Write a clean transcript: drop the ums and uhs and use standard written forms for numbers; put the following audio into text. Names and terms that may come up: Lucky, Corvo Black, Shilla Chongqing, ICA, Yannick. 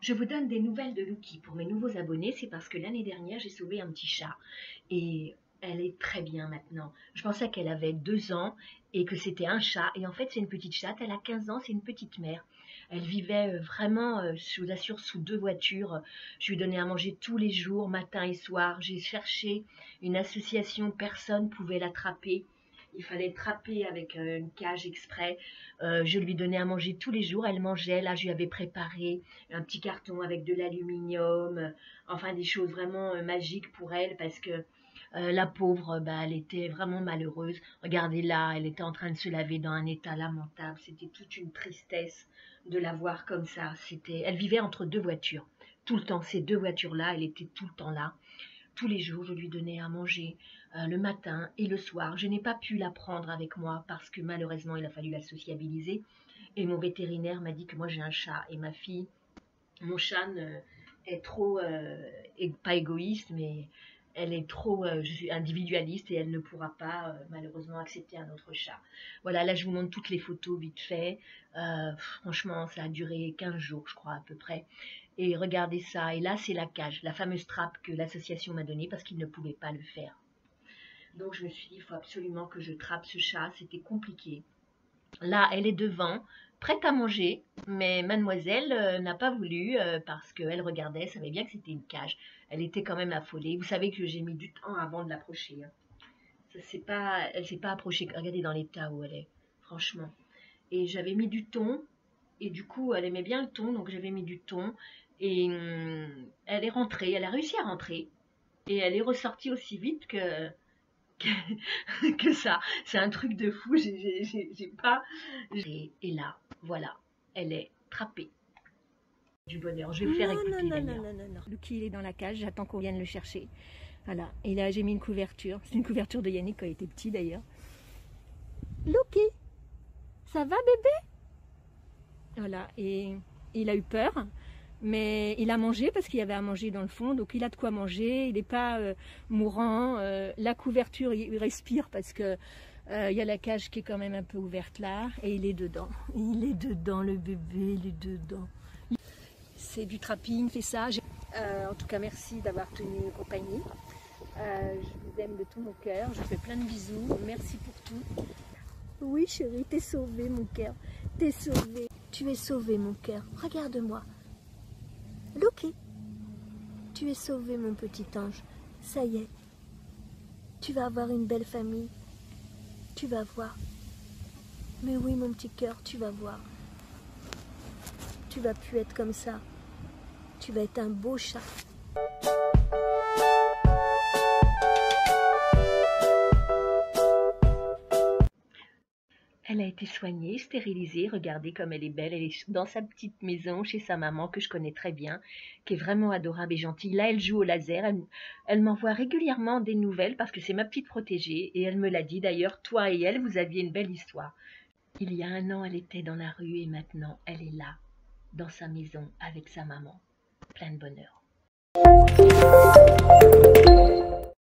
Je vous donne des nouvelles de Lucky. Pour mes nouveaux abonnés, c'est parce que l'année dernière, j'ai sauvé un petit chat. Et elle est très bien maintenant. Je pensais qu'elle avait 2 ans et que c'était un chat. Et en fait, c'est une petite chatte. Elle a 15 ans, c'est une petite mère. Elle vivait vraiment, je vous assure, sous 2 voitures. Je lui donnais à manger tous les jours, matin et soir. J'ai cherché une association, personne ne pouvait l'attraper. Il fallait trapper avec une cage exprès. Je lui donnais à manger tous les jours. Elle mangeait. Là, je lui avais préparé un petit carton avec de l'aluminium. Enfin, des choses vraiment magiques pour elle. Parce que la pauvre, elle était vraiment malheureuse. Regardez-la, elle était en train de se laver dans un état lamentable. C'était toute une tristesse de la voir comme ça. Elle vivait entre 2 voitures. Tout le temps, ces 2 voitures-là, elle était tout le temps là. Tous les jours, je lui donnais à manger le matin et le soir. Je n'ai pas pu la prendre avec moi parce que malheureusement, il a fallu la sociabiliser. Et mon vétérinaire m'a dit que moi, j'ai un chat. Et ma fille, mon chat est trop, pas égoïste, mais elle est trop individualiste et elle ne pourra pas malheureusement accepter un autre chat. Voilà, là, je vous montre toutes les photos vite fait. Franchement, ça a duré 15 jours, je crois, à peu près. Et regardez ça, et là c'est la cage, la fameuse trappe que l'association m'a donnée parce qu'ils ne pouvaient pas le faire. Donc je me suis dit, il faut absolument que je trappe ce chat, c'était compliqué. Là, elle est devant, prête à manger, mais mademoiselle n'a pas voulu parce qu'elle regardait, elle savait bien que c'était une cage. Elle était quand même affolée, vous savez que j'ai mis du temps avant de l'approcher. Hein. Elle ne s'est pas approchée, regardez dans l'état où elle est, franchement. Et j'avais mis du thon, et du coup elle aimait bien le thon, donc j'avais mis du thon. Et elle est rentrée, elle a réussi à rentrer. Et elle est ressortie aussi vite que ça. C'est un truc de fou, j'ai pas... Et là, voilà, elle est trappée. Du bonheur, je vais le faire écouter. Non. Lucky, il est dans la cage, j'attends qu'on vienne le chercher. Voilà, et là j'ai mis une couverture. C'est une couverture de Yannick quand il était petit d'ailleurs. Lucky, ça va bébé? Voilà, et il a eu peur. Mais il a mangé parce qu'il y avait à manger dans le fond, donc il a de quoi manger, il n'est pas mourant, la couverture il respire parce que y a la cage qui est quand même un peu ouverte là, et il est dedans le bébé, il est dedans. C'est du trapping, fait ça. En tout cas merci d'avoir tenu compagnie, je vous aime de tout mon cœur, je vous fais plein de bisous, merci pour tout. Oui chérie, t'es sauvée mon cœur, t'es sauvée, tu es sauvée mon cœur, regarde-moi. Lucky, tu es sauvé mon petit ange, ça y est, tu vas avoir une belle famille, tu vas voir, mais oui mon petit cœur, tu vas voir, tu vas plus être comme ça, tu vas être un beau chat. Elle a été soignée, stérilisée, regardez comme elle est belle, elle est dans sa petite maison chez sa maman que je connais très bien, qui est vraiment adorable et gentille. Là, elle joue au laser, elle m'envoie régulièrement des nouvelles parce que c'est ma petite protégée et elle me l'a dit d'ailleurs, toi et elle, vous aviez une belle histoire. Il y a 1 an, elle était dans la rue et maintenant, elle est là, dans sa maison, avec sa maman, plein de bonheur.